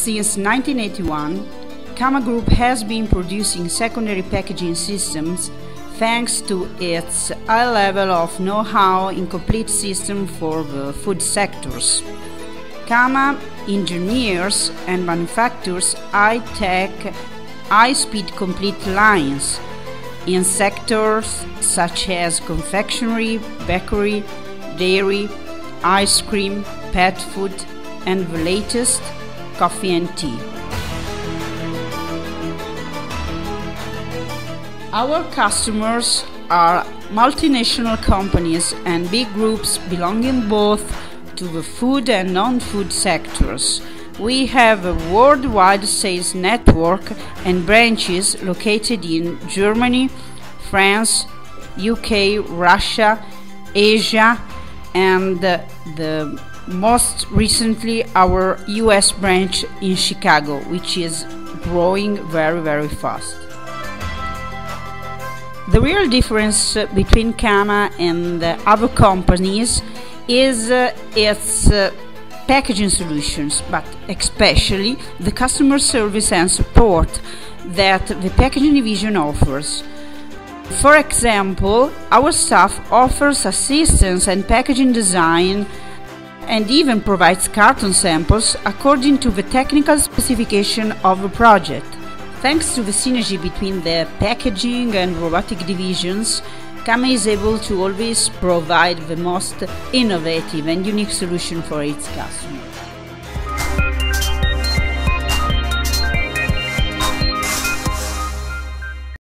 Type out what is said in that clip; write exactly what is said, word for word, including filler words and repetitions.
Since nineteen eighty-one, Cama Group has been producing secondary packaging systems thanks to its high level of know-how in complete systems for the food sectors. Cama engineers and manufactures high-tech, high-speed complete lines in sectors such as confectionery, bakery, dairy, ice cream, pet food, and the latest, coffee and tea. Our customers are multinational companies and big groups belonging both to the food and non-food sectors. We have a worldwide sales network and branches located in Germany, France, U K, Russia, Asia, and the, the most recently our U S branch in Chicago, which is growing very, very fast. The real difference between Cama and the other companies is uh, its uh, packaging solutions, but especially the customer service and support that the packaging division offers. For example, our staff offers assistance and packaging design and even provides carton samples according to the technical specification of the project. Thanks to the synergy between the packaging and robotic divisions, Cama is able to always provide the most innovative and unique solution for its customers.